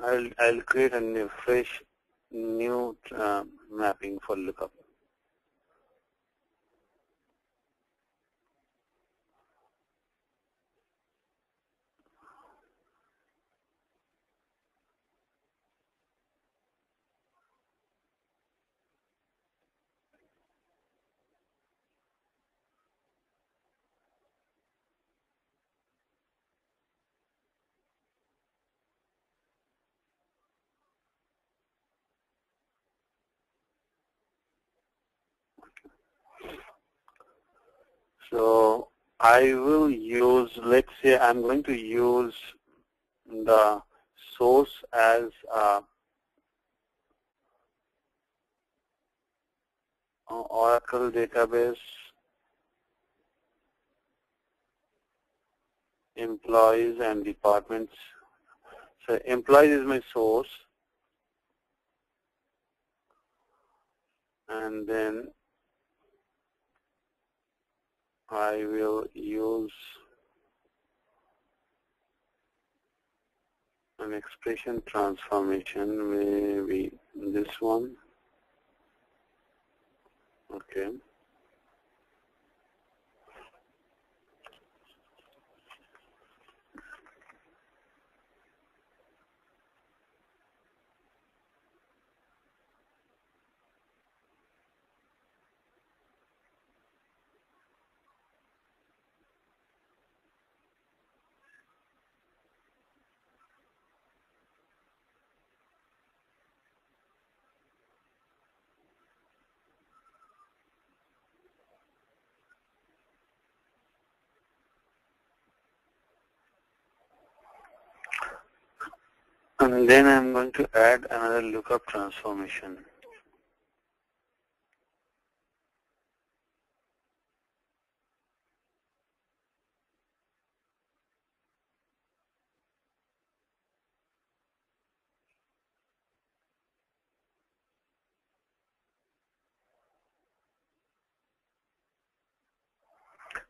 I'll create a fresh new mapping for lookup. So I will use, let's say I'm going to use the source as Oracle database employees and departments. So employees is my source, and then I will use an expression transformation, maybe this one. Okay. And then I'm going to add another lookup transformation.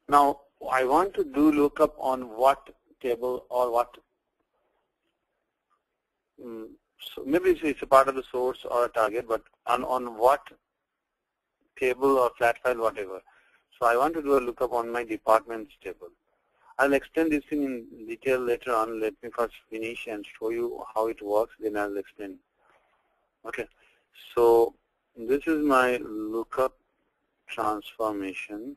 Now, I want to do lookup on what table or what. So maybe it's a part of the source or a target, but on what table or flat file, whatever. So I want to do a lookup on my departments table. I'll explain this thing in detail later on. Let me first finish and show you how it works, then I'll explain. Okay, so this is my lookup transformation.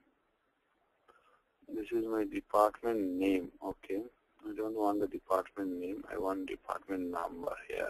This is my department name, okay. I don't want the department name, I want department number here.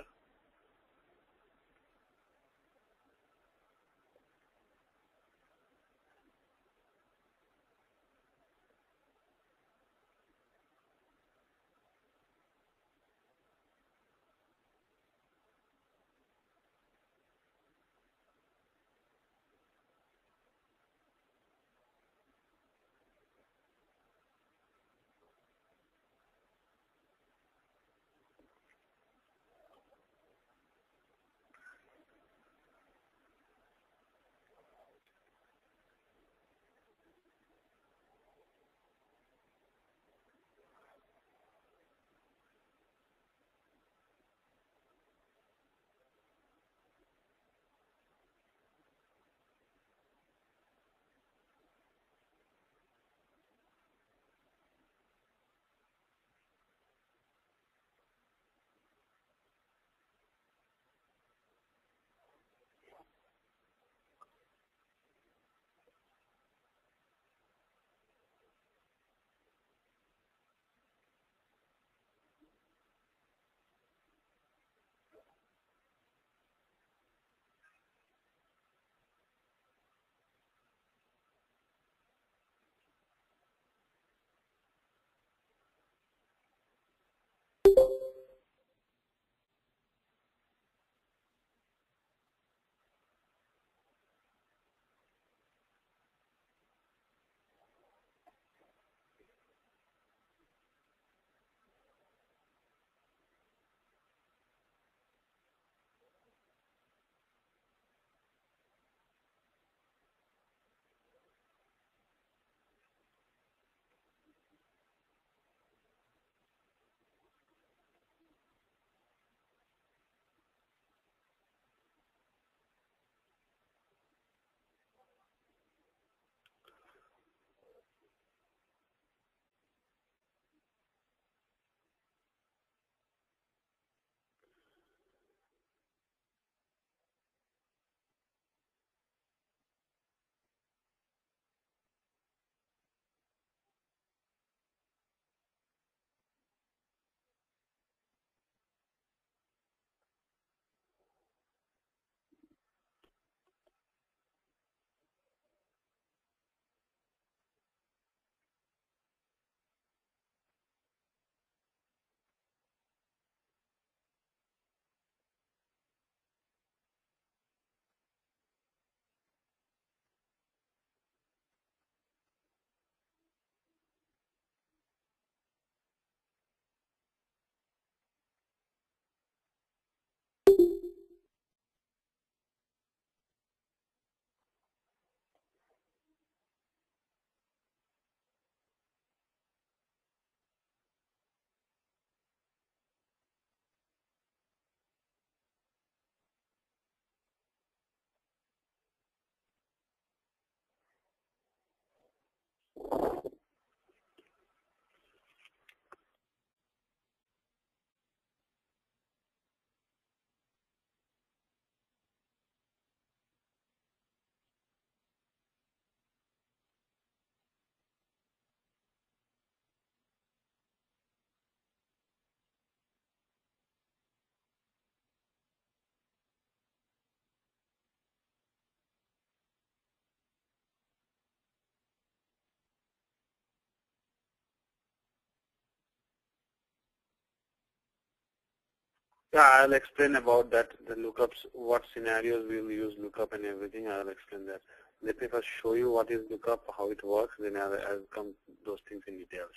Yeah, I'll explain about that, the lookups, what scenarios we will use lookup and everything. I'll explain that. Let me first show you what is lookup, how it works, then I'll come those things in details.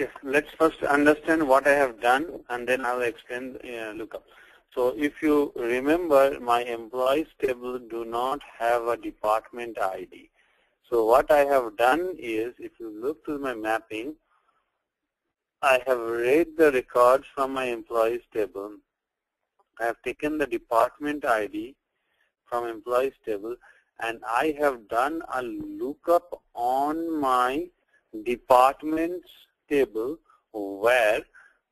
Okay, let's first understand what I have done and then I'll explain lookup. So if you remember, my employees table do not have a department ID. So what I have done is, if you look to my mapping, I have read the records from my employees table. I have taken the department ID from employees table and I have done a lookup on my departments table where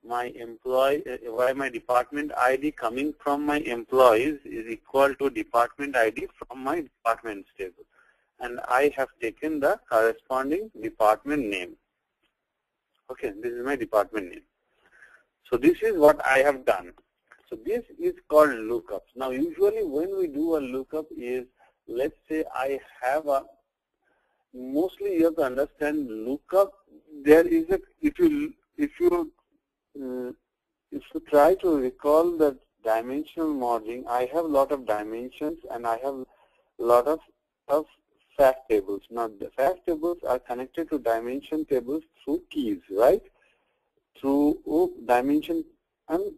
my employee, where my department ID coming from my employees is equal to department ID from my departments table, and I have taken the corresponding department name. Okay, this is my department name. So this is what I have done. So this is called lookups. Now usually when we do a lookup is, let's say I have a, mostly you have to understand lookup. There is a, if you try to recall the dimensional modeling, I have a lot of dimensions and I have a lot of fact tables. Now the fact tables are connected to dimension tables through keys, right? Through dimension and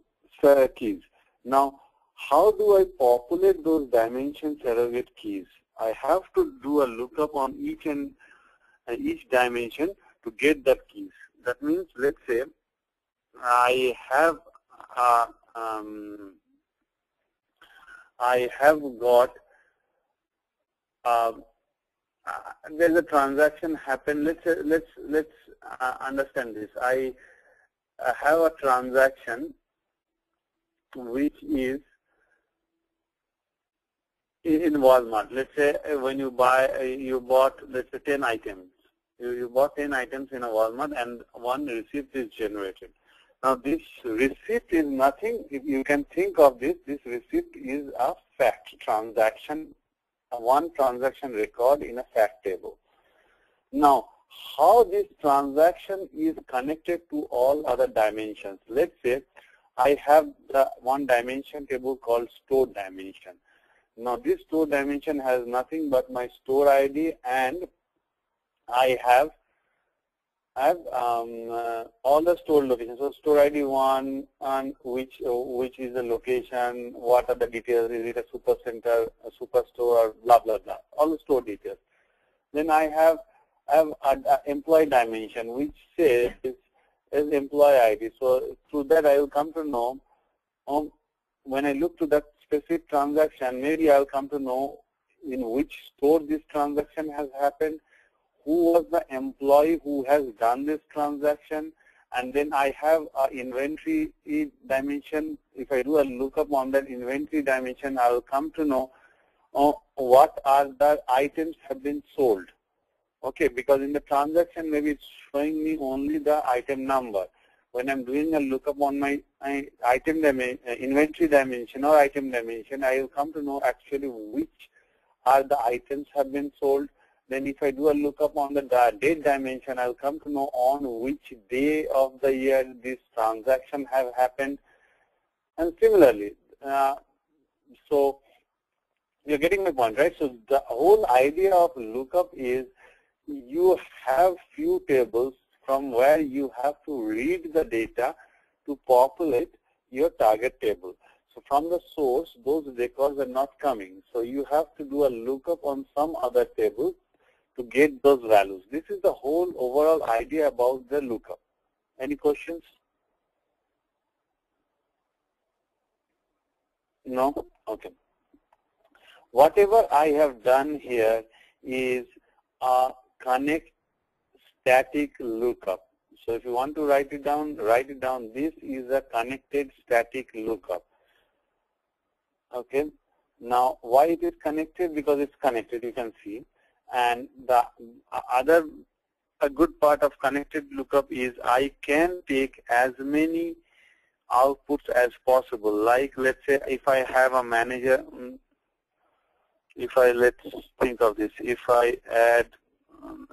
keys. Now how do I populate those dimension surrogate keys? I have to do a lookup on each and each dimension to get that keys. That means, let's say I have got there's a transaction happen. Let's understand this. I have a transaction which is in Walmart. Let's say when you buy, you bought, let's say 10 items. You bought 10 items in a Walmart and one receipt is generated. Now this receipt is nothing, if you can think of this, this receipt is a fact transaction, one transaction record in a fact table. Now how this transaction is connected to all other dimensions. Let's say I have the one dimension table called store dimension. Now this store dimension has nothing but my store ID, and I have all the store locations. So store ID 1, and which is the location, what are the details, is it a super center, a super store, or blah blah blah, all the store details. Then I have an employee dimension which says is employee ID. So through that I will come to know when I look to that specific transaction, maybe I'll come to know in which store this transaction has happened, who was the employee who has done this transaction, and then I have an inventory dimension. If I do a lookup on that inventory dimension, I'll come to know what are the items have been sold. Okay, because in the transaction maybe it's showing me only the item number. When I'm doing a lookup on my item inventory dimension or item dimension, I will come to know actually which are the items have been sold. Then if I do a lookup on the date dimension, I'll come to know on which day of the year this transaction have happened. And similarly, so you're getting my point, right? So the whole idea of lookup is you have few tables from where you have to read the data to populate your target table. So from the source, those records are not coming. So you have to do a lookup on some other table to get those values. This is the whole overall idea about the lookup. Any questions? No? Okay. Whatever I have done here is a connect static lookup. So if you want to write it down. This is a connected static lookup. Okay. Now, why it is connected? Because it's connected, you can see. And the other good part of connected lookup is I can take as many outputs as possible. Like, let's say if I have a manager, let's think of this. If I add,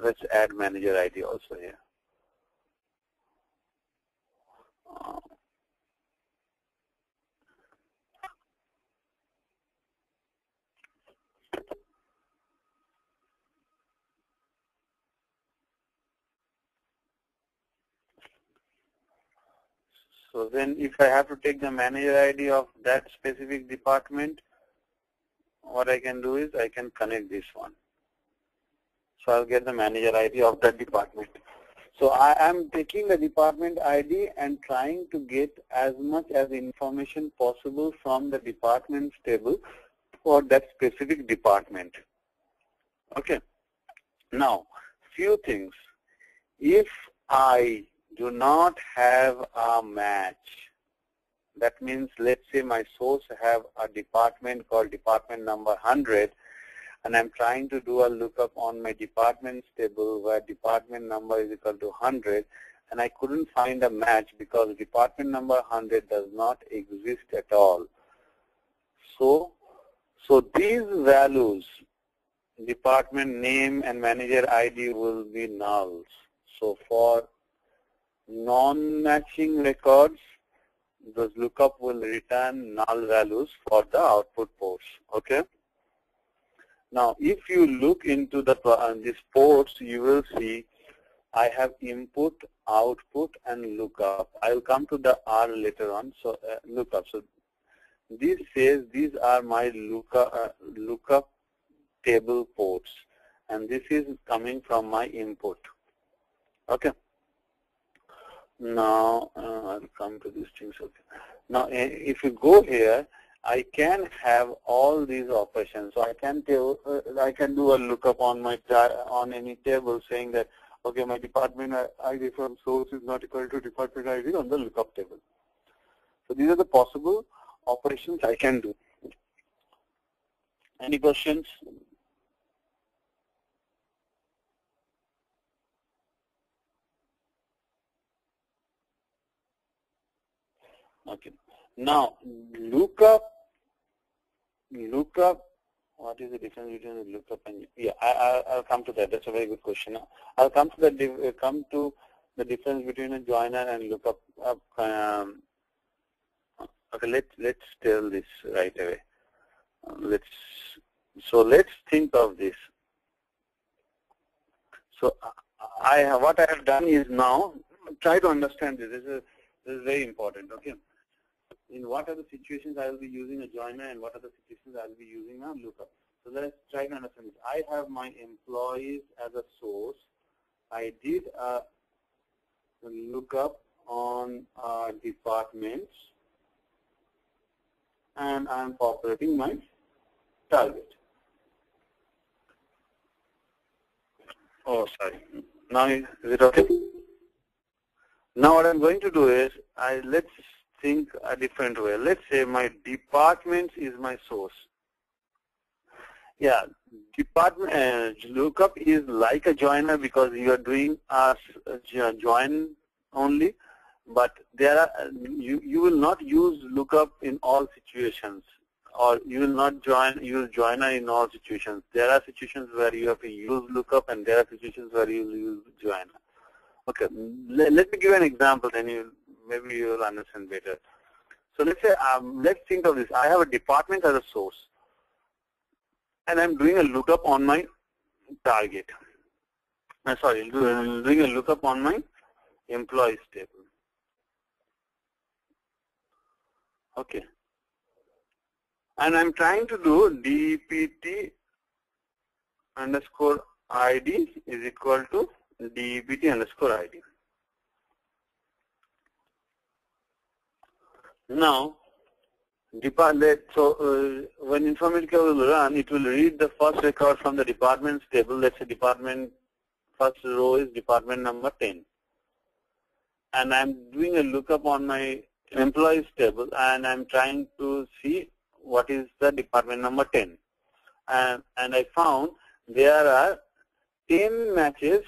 let's add manager ID also here. So then if I have to take the manager ID of that specific department, what I can do is I can connect this one. So I'll get the manager ID of that department. So I am taking the department ID and trying to get as much as information possible from the departments table for that specific department. Okay. Now, few things. If I do not have a match. That means, let's say my source have a department called department number 100, and I'm trying to do a lookup on my departments table where department number is equal to 100, and I couldn't find a match because department number 100 does not exist at all. So these values, department name and manager ID, will be nulls. So for non-matching records, this lookup will return null values for the output ports. Okay. Now, if you look into these ports, you will see I have input, output, and lookup. I will come to the R later on. So lookup. So this says these are my lookup table ports, and this is coming from my input. Okay. Now, I'll come to these things. Okay. Now, if you go here, I can have all these operations. So I can tell, I can do a lookup on my any table, saying that okay, my department ID from source is not equal to department ID on the lookup table. So these are the possible operations I can do. Any questions? Okay. Now, lookup. What is the difference between lookup and I'll come to that. That's a very good question. I'll come to the difference between a joiner and lookup. Okay. Let's tell this right away. Let's think of this. So what I have done is now try to understand this. This is very important. Okay. In what are the situations I will be using a joiner and what are the situations I will be using a lookup? So let's try to understand this. I have my employees as a source. I did a lookup on departments. and I am populating my target. Oh, sorry. Now is it okay? Now what I'm going to do is, let's think a different way. Let's say my departments is my source. Yeah, department lookup is like a joiner because you are doing a join only, but there are, you will not use lookup in all situations, or you will not use joiner in all situations. There are situations where you have to use lookup, and there are situations where you use joiner. Okay, let me give an example, then maybe you'll understand better. So let's say, let's think of this. I have a department as a source, and I'm doing a lookup on my target. Sorry, doing a lookup on my employees table. Okay. And I'm trying to do dept_id is equal to dept_id. Now, when Informatica will run, it will read the first record from the departments table. Let's say department, first row is department number 10. And I'm doing a lookup on my employees table, and I'm trying to see what is the department number 10. And I found there are 10 matches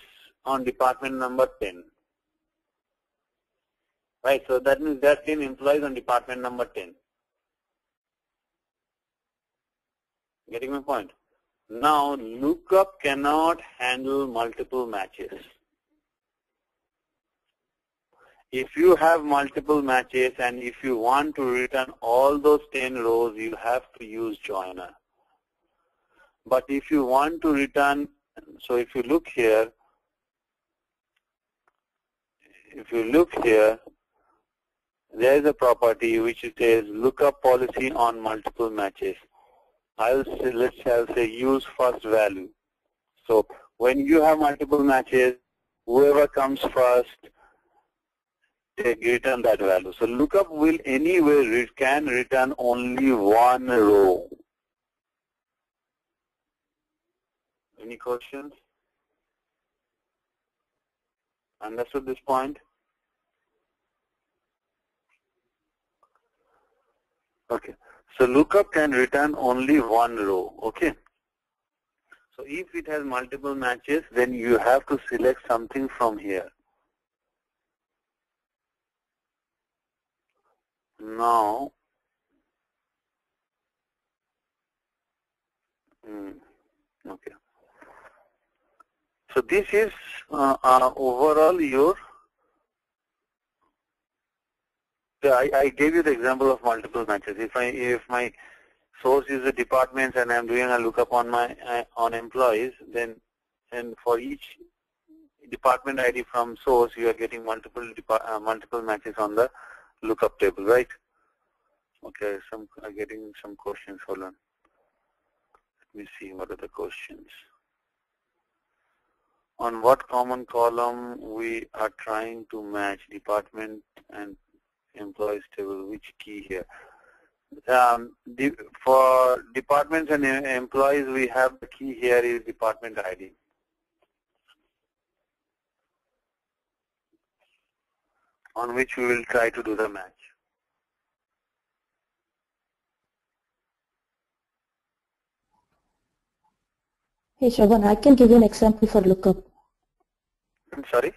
on department number 10. Right, so that means there are 10 employees on department number 10. Getting my point? Now, lookup cannot handle multiple matches. If you have multiple matches and if you want to return all those 10 rows, you have to use joiner. But if you want to return, so if you look here, there is a property which says lookup policy on multiple matches. I'll say use first value. So when you have multiple matches, whoever comes first, they return that value. So lookup will anyway, it can return only one row. Any questions? Understood this point? Okay. So lookup can return only one row, okay? So if it has multiple matches, then you have to select something from here. Now, okay. So this is overall your, I gave you the example of multiple matches. If my source is the departments and I'm doing a lookup on my on employees, then and for each department ID from source, you are getting multiple matches on the lookup table, right? Okay, some are getting some questions. Hold on. Let me see what are the questions. On what common column we are trying to match department and employees table, which key here? For departments and employees, we have the key here is department ID. On which we will try to do the match. Hey Sobhan, I can give you an example for lookup. I'm sorry?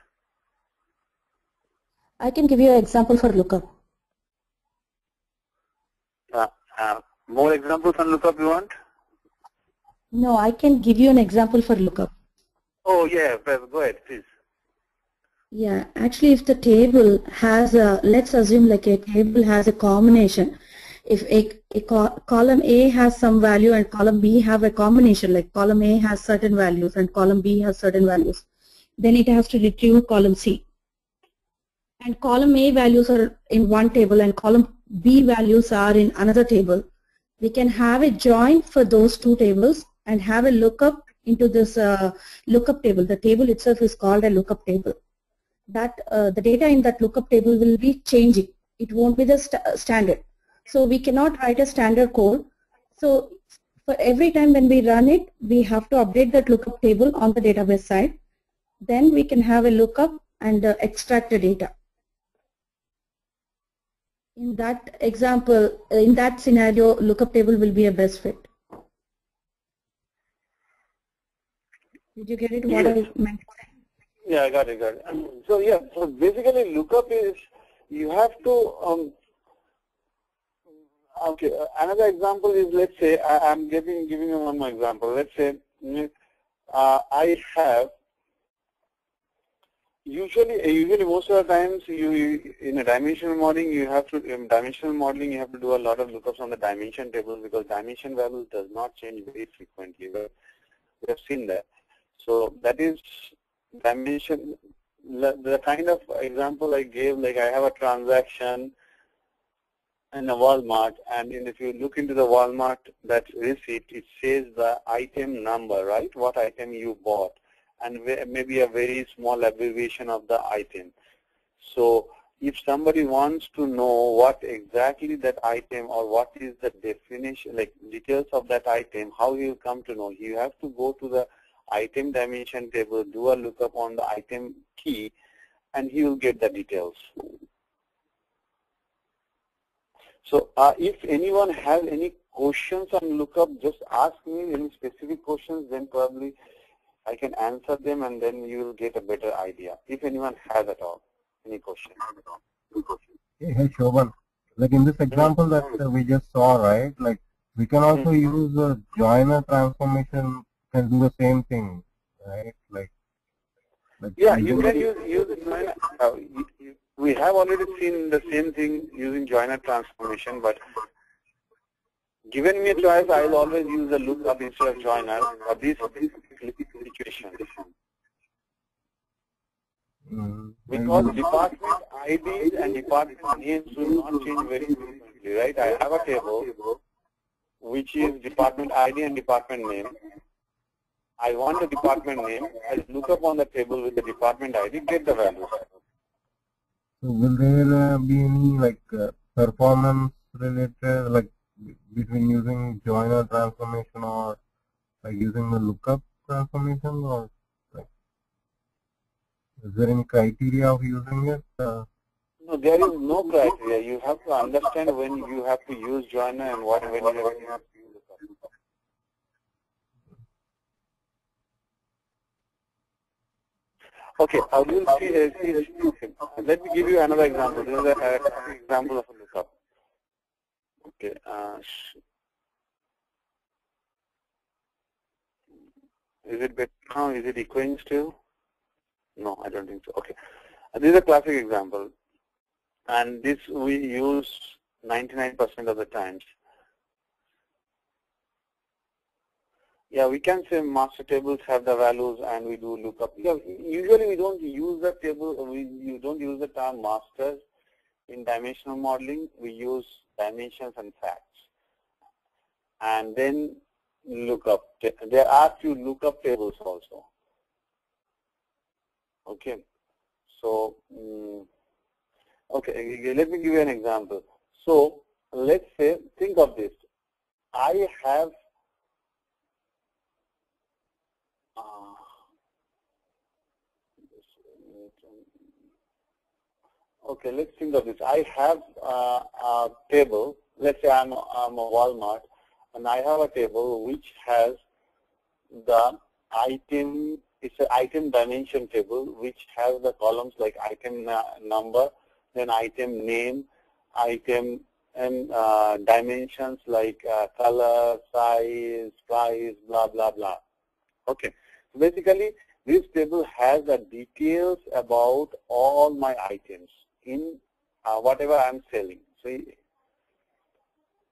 I can give you an example for lookup. More examples on lookup you want? No, I can give you an example for lookup. Oh yeah, go ahead, please. Yeah, actually if the table has a, let's assume like a table has a combination. If column A has some value and column B have a combination, like column A has certain values and column B has certain values, then it has to retrieve column C. And column A values are in one table and column B values are in another table. We can have a join for those two tables and have a lookup into this lookup table. The table itself is called a lookup table. That the data in that lookup table will be changing. It won't be the standard. So we cannot write a standard code. So for every time when we run it, we have to update that lookup table on the database side. Then we can have a lookup and extract the data. In that example, in that scenario, lookup table will be a best fit. Did you get it? What I meant? Yeah, I got it. So yeah, so basically lookup is you have to. Okay, another example is, let's say I'm giving you one more example. Let's say I have. Usually, most of the times, you in a dimensional modeling, you have to do a lot of lookups on the dimension tables because dimension values does not change very frequently. We have seen that. So that is dimension. The kind of example I gave, like I have a transaction in a Walmart, and if you look into the Walmart that receipt, it says the item number, right? What item you bought, and maybe a very small abbreviation of the item. So if somebody wants to know what exactly that item or what is the definition, like details of that item, how you come to know? You have to go to the item dimension table, do a lookup on the item key, and he will get the details. So if anyone has any questions on lookup, just ask me any specific questions, then probably I can answer them and then you will get a better idea. If anyone has at all any question. Hey Sobhan, like in this example that we just saw, right? Like we can also use a joiner transformation and do the same thing, right? Like yeah, you can use joiner. We have already seen the same thing using joiner transformation, but given me a choice, I will always use a lookup instead of joiner for this situation. Because department IDs and department names will not change very frequently, right? I have a table which is department ID and department name. I want the department name. I look up on the table with the department ID, get the value. So will there be any like performance related like between using joiner transformation or like using the lookup transformation, or like, is there any criteria of using it? No, there is no criteria. You have to understand when you have to use joiner and what when you have to use lookup. Okay, I will see. Let me give you another example. This is an example of a lookup. Okay. Is it better now? Is it echoing still? No, I don't think so. Okay. This is a classic example, and this we use 99% of the times. Yeah, we can say master tables have the values, and we do lookup. Yeah, usually we don't use the table. You don't use the term masters in dimensional modeling. We use dimensions and facts, and then lookup. There are few lookup tables also. Okay, so okay, let me give you an example. So let's say, think of this. I have. Okay, let's think of this. I have a table. Let's say I'm a Walmart, and I have a table which has the item. It's an item dimension table which has the columns like item number, then item name, item and dimensions like color, size, price, blah blah blah. Okay. So basically, this table has the details about all my items in whatever I am selling. See,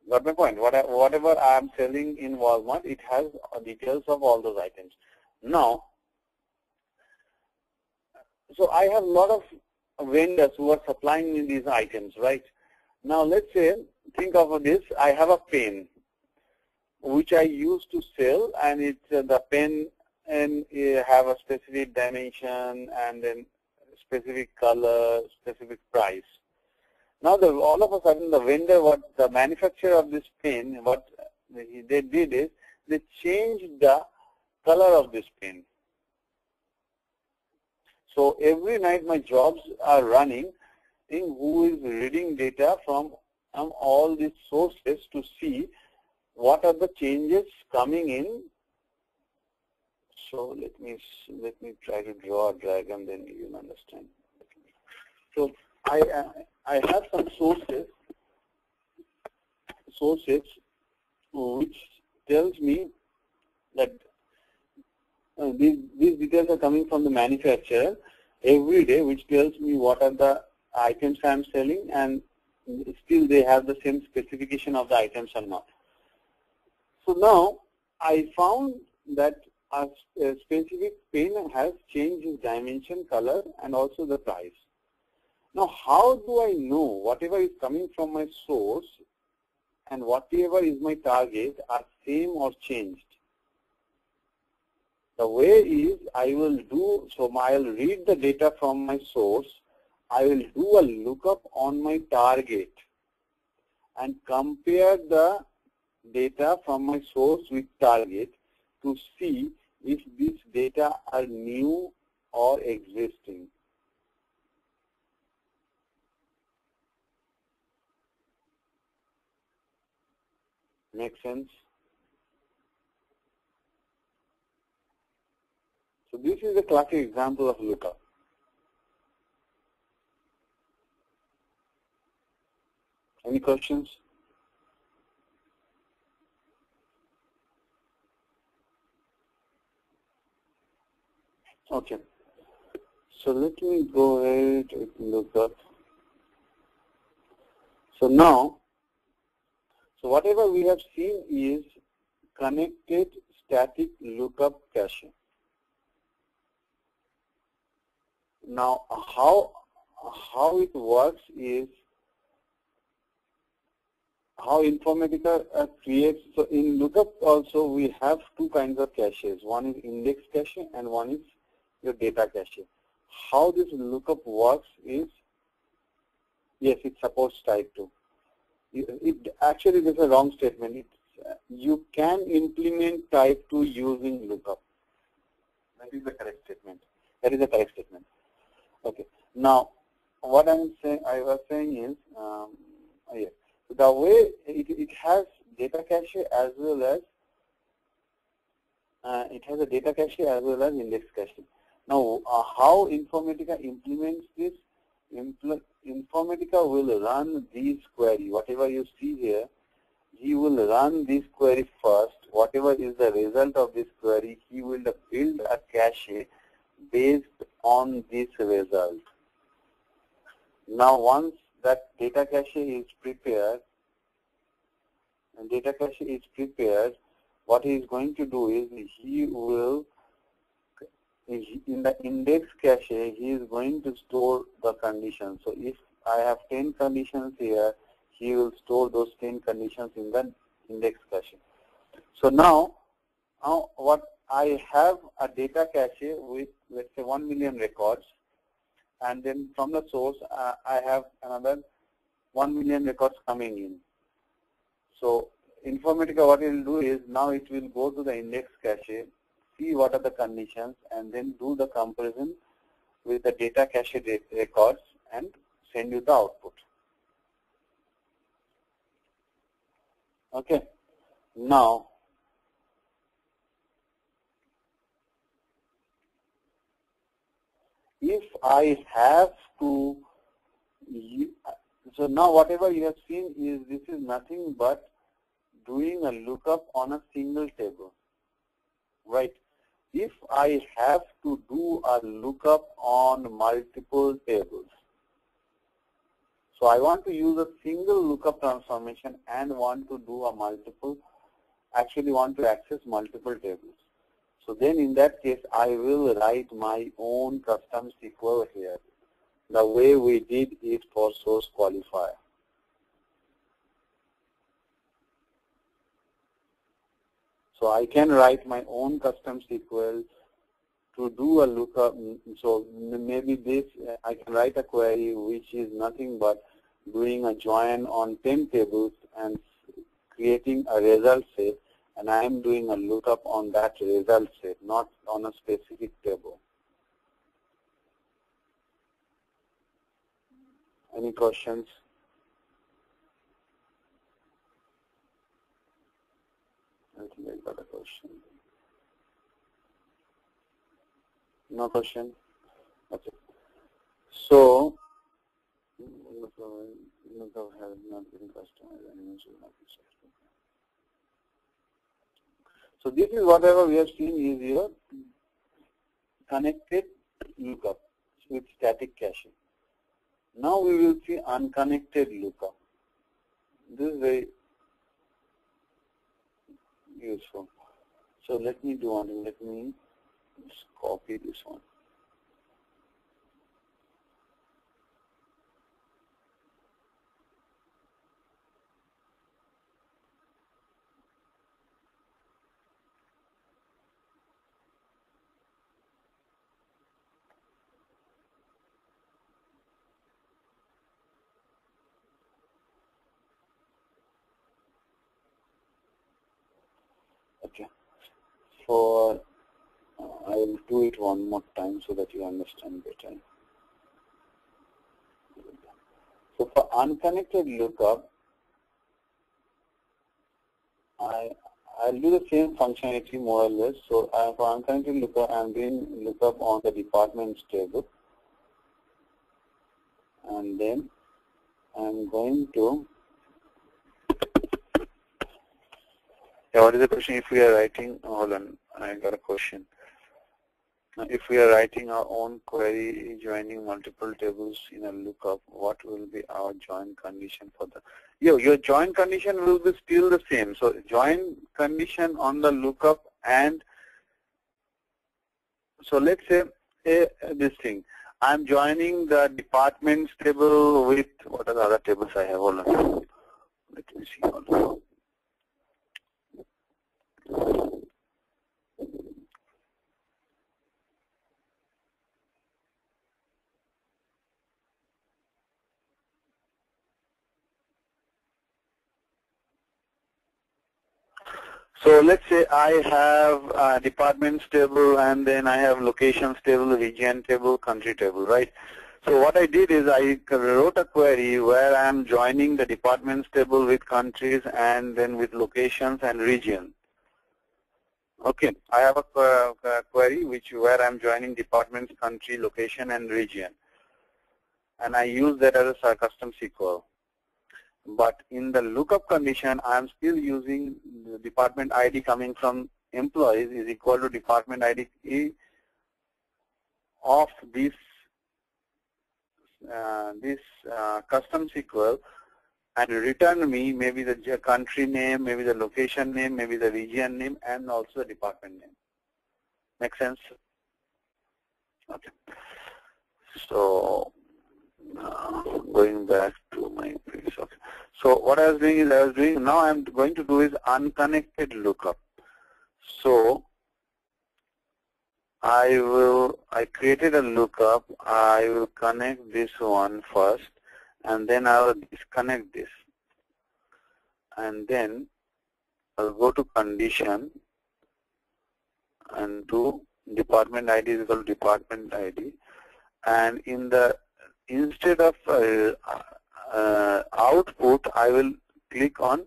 got my point? Whatever I am selling in Walmart, it has details of all those items. Now, so I have a lot of vendors who are supplying me these items, right? Now, let's say, think of this. I have a pen which I used to sell, and it's the pen and have a specific dimension and then specific color, specific price. Now, all of a sudden, the vendor, the manufacturer of this pen, what they did is they changed the color of this pen. So every night my jobs are running, in who is reading data from all these sources to see what are the changes coming in. So let me try to draw a diagram, then you'll understand. So I have some sources which tells me that these details are coming from the manufacturer every day, which tells me what are the items I am selling, and still they have the same specification of the items or not. So now I found that a specific pen has changed its dimension, color, and also the price. Now, how do I know whatever is coming from my source and whatever is my target are same or changed? The way is I'll read the data from my source, I will do a lookup on my target and compare the data from my source with target to see if these data are new or existing. Make sense? So this is a classic example of lookup. Any questions? Okay. So let me go ahead and look up. So now, whatever we have seen is connected static lookup caching. Now, how it works is how Informatica creates. So in lookup also we have two kinds of caches. One is index cache and one is your data cache. How this lookup works is, yes, it supports type 2. It actually is a wrong statement. You can implement type 2 using lookup. That is the correct statement. Okay. Now, what I was saying is, yes, the way it has data cache as well as index cache. Now, how Informatica implements this? Informatica will run these queries. Whatever you see here, he will run this query first. Whatever is the result of this query, he will build a cache based on this result. Now, once that data cache is prepared, what he is going to do is he will, in the index cache, he is going to store the conditions. So if I have 10 conditions here, he will store those 10 conditions in the index cache. So now what I have a data cache with, let's say, 1 million records, and then from the source I have another 1 million records coming in. So Informatica, what it will do is, now it will go to the index cache, see what are the conditions, and then do the comparison with the data cache records and send you the output. Okay. Now, if I have to, so now whatever you have seen is, this is nothing but doing a lookup on a single table, right? If I have to do a lookup on multiple tables, so I want to use a single lookup transformation and want to do a multiple, actually want to access multiple tables. So then in that case, I will write my own custom SQL here, the way we did it for source qualifier. So I can write my own custom SQL to do a lookup. So maybe I can write a query which is nothing but doing a join on 10 tables and creating a result set, and I am doing a lookup on that result set, not on a specific table. Any questions? I think I got a question. No question? Okay. So, so this is whatever we have seen is your connected lookup with static caching. Now we will see unconnected lookup. This is very useful. So let me do one. Let me just copy this one. So I will do it one more time so that you understand better. So for unconnected lookup, I'll do the same functionality more or less. So for unconnected lookup, I'm doing lookup on the departments table, and then I'm going to. Yeah, what is the question? If we are writing, hold on, I got a question. If we are writing our own query, joining multiple tables in a lookup, what will be our join condition for the? Your join condition will be still the same. So join condition on the lookup, and so let's say this thing. I'm joining the departments table with what are the other tables I have? Hold on, let me see. Hold on. So let's say I have departments table, and then I have locations table, region table, country table, right? So what I did is I wrote a query where I am joining the departments table with countries and then with locations and region. Okay, I have a query which where I'm joining departments, country, location, and region, and I use that as a custom SQL. But in the lookup condition, I'm still using the department ID coming from employees is equal to department ID of this custom SQL. And return me maybe the country name, maybe the location name, maybe the region name, and also the department name. Make sense? Okay. So going back to my piece. Okay. So what I was doing is now I'm going to do is unconnected lookup. So I created a lookup. I will connect this one first, and then I will disconnect this, and then I'll go to condition and do department ID is equal to department ID, and in the instead of output I will click on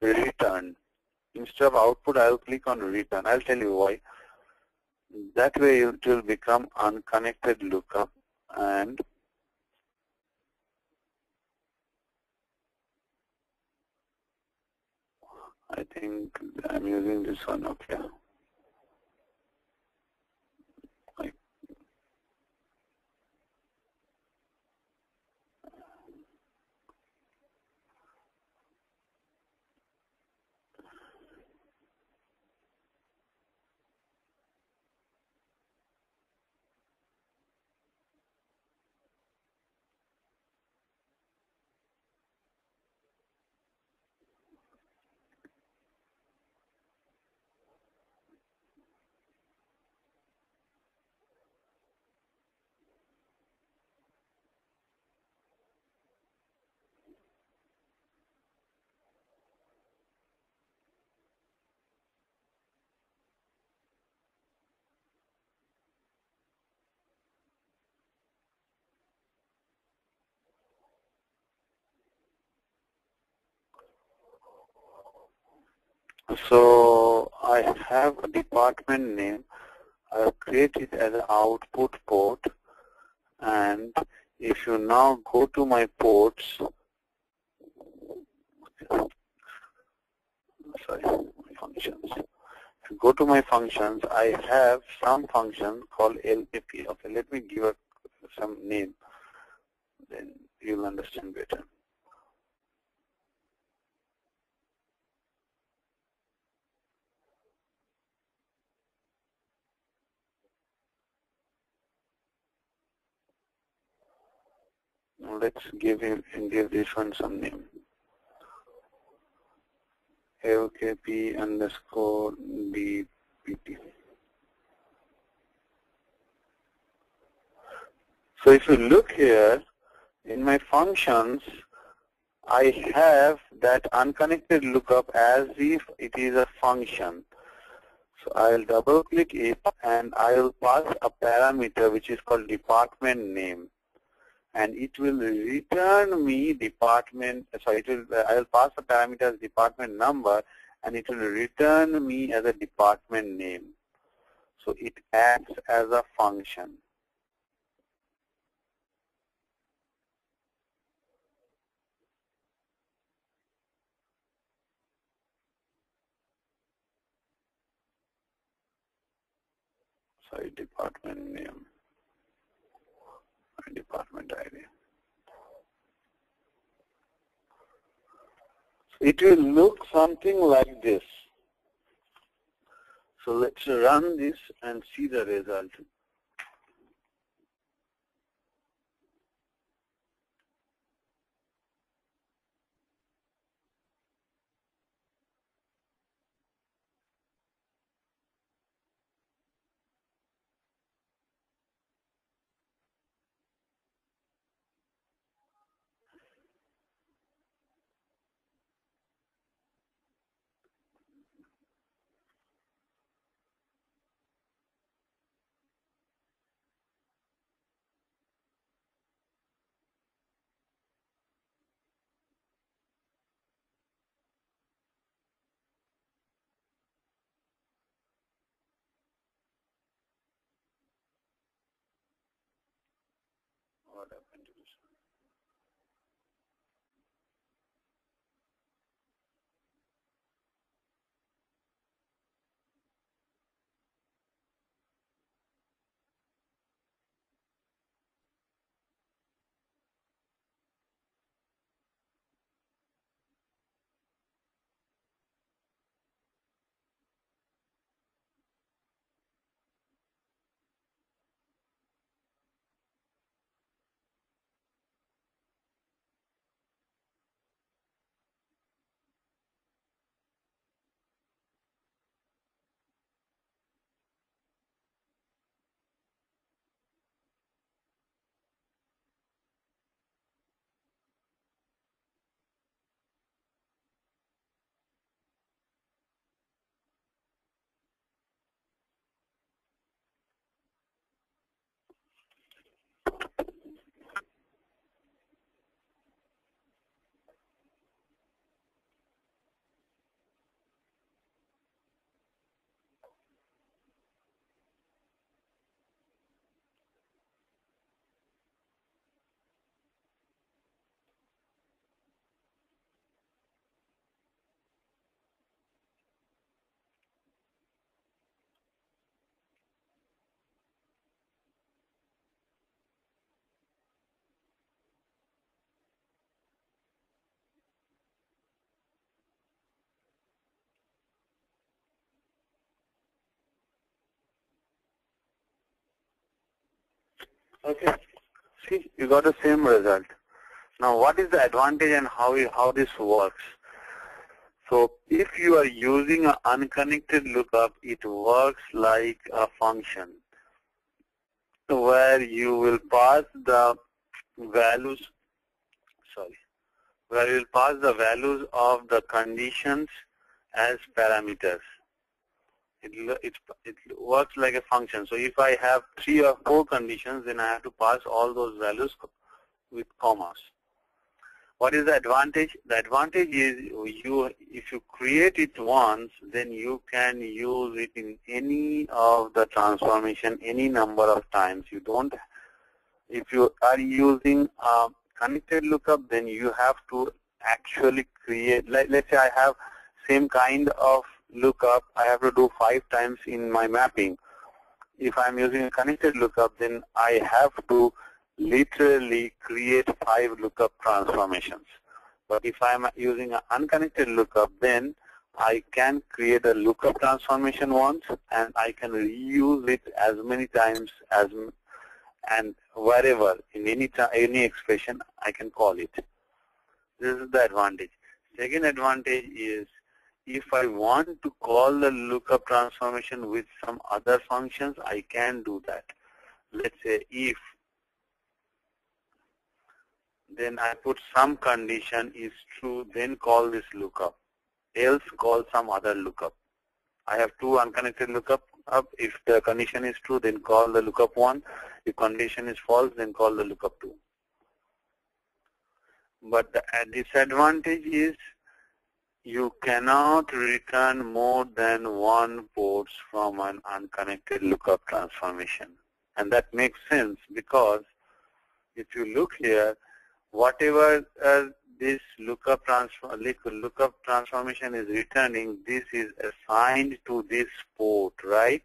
return. Instead of output I will click on return. I'll tell you why. That way it will become unconnected lookup, and I think I'm using this one. Okay. So I have a department name. I have created as an output port, and if you now go to my ports, sorry, my functions. If you go to my functions, I have some function called LAP. Okay, let me give it some name, then you'll understand better. Let's give him and give this one some name. LKP_DPT. So if you look here in my functions, I have that unconnected lookup as if it is a function. So I'll double click it and I'll pass a parameter which is called department name. And it will return me department. So it will. I'll pass the parameter as department number, and it will return me as a department name. So it acts as a function. Sorry, department name. Department ID. So it will look something like this. So let's run this and see the result. Okay, see, you got the same result. Now, what is the advantage and how this works? So, if you are using an unconnected lookup, it works like a function where you will pass the values. Sorry, where you will pass the values of the conditions as parameters. It works like a function. So if I have 3 or 4 conditions, then I have to pass all those values with commas. What is the advantage? The advantage is if you create it once, then you can use it in any of the transformation, any number of times. You don't, if you are using connected lookup, then you have to actually create, let's say I have same kind of lookup, I have to do 5 times in my mapping. If I'm using a connected lookup, then I have to literally create 5 lookup transformations. But if I'm using an unconnected lookup, then I can create a lookup transformation once and I can reuse it as many times as, and wherever, in any expression, I can call it. This is the advantage. Second advantage is, if I want to call the lookup transformation with some other functions, I can do that. Let's say if, then I put some condition is true, then call this lookup. Else call some other lookup. I have 2 unconnected lookup up. If the condition is true, then call the lookup 1. If condition is false, then call the lookup 2. But the disadvantage is you cannot return more than 1 port from an unconnected lookup transformation. And that makes sense because if you look here, whatever this lookup transformation is returning, this is assigned to this port, right?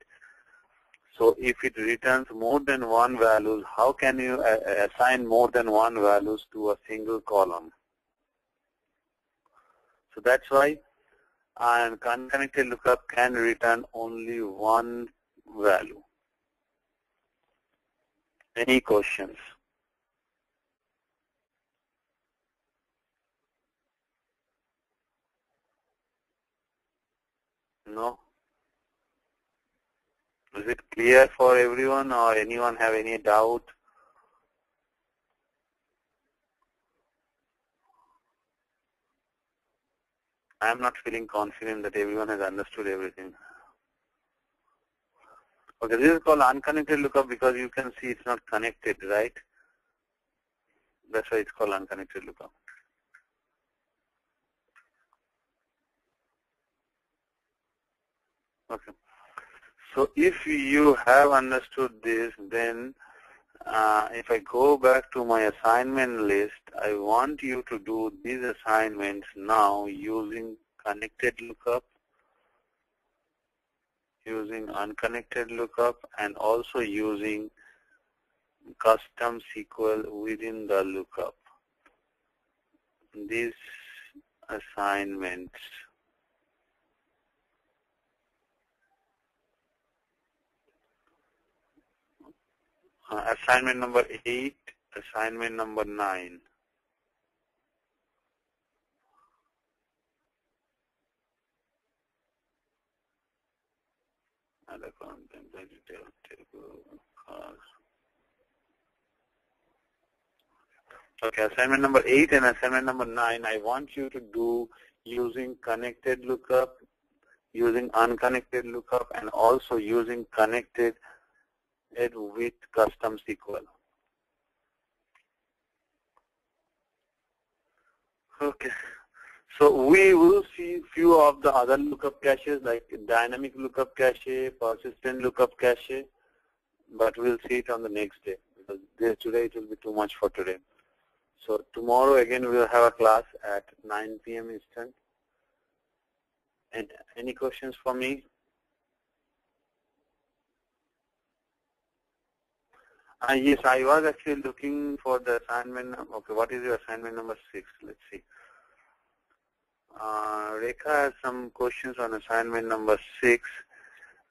So if it returns more than 1 value, how can you assign more than 1 value to a single column? So that's why an unconnected lookup can return only 1 value. Any questions? No? Is it clear for everyone or anyone have any doubt? I am not feeling confident that everyone has understood everything. Okay, this is called unconnected lookup because you can see it's not connected, right? That's why it's called unconnected lookup. Okay. So if you have understood this, then if I go back to my assignment list, I want you to do these assignments now using connected lookup, using unconnected lookup, and also using custom SQL within the lookup. These assignments. Assignment number 8, assignment number 9. Other content, detail table, cause. Okay, assignment number 8 and assignment number 9. I want you to do using connected lookup, using unconnected lookup, and also using connected with custom SQL. Okay, so we will see few of the other lookup caches like dynamic lookup cache, persistent lookup cache, but we'll see it on the next day because today it will be too much for today. So tomorrow again we'll have a class at 9 PM Eastern. And any questions for me? Yes, I was actually looking for the assignment. Okay, what is your assignment number 6? Let's see. Rekha has some questions on assignment number 6.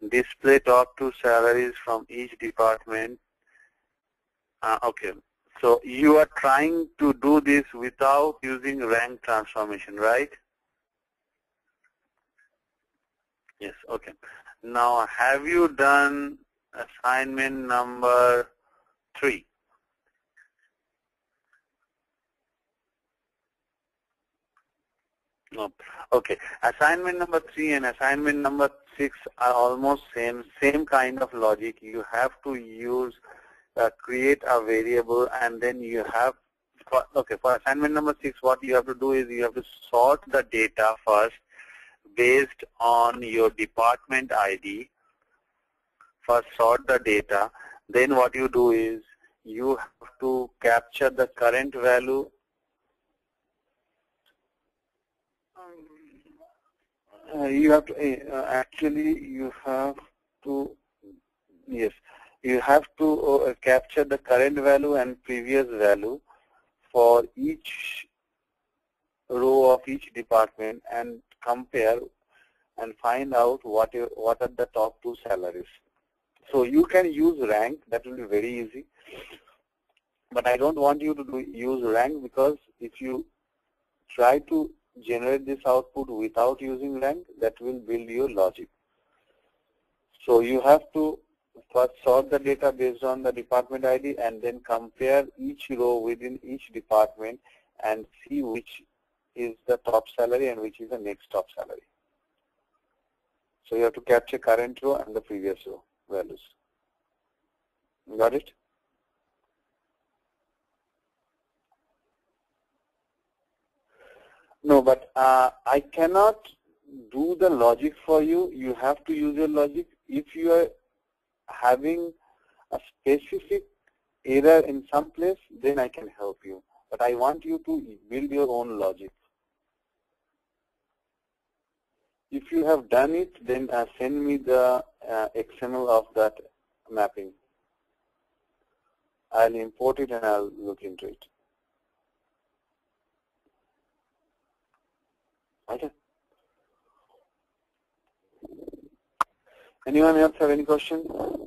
Display top 2 salaries from each department. Okay, so you are trying to do this without using rank transformation, right? Yes, okay. Now, have you done assignment number 3. No. Okay. Assignment number 3 and assignment number 6 are almost same kind of logic. You have to use create a variable and then you have for assignment number 6, what you have to do is you have to sort the data first based on your department ID. First sort the data. Then what you do is you have to capture the current value. You have to capture the current value and previous value for each row of each department and compare and find out what are the top two salaries. So you can use rank, that will be very easy. But I don't want you to use rank, because if you try to generate this output without using rank, that will build your logic. So you have to first sort the data based on the department ID and then compare each row within each department and see which is the top salary and which is the next top salary. So you have to capture current row and the previous row values. Got it? No, but I cannot do the logic for you. You have to use your logic. If you are having a specific error in some place, then I can help you. But I want you to build your own logic. If you have done it, then send me the XML of that mapping. I'll import it and I'll look into it. Okay. Anyone else have any questions?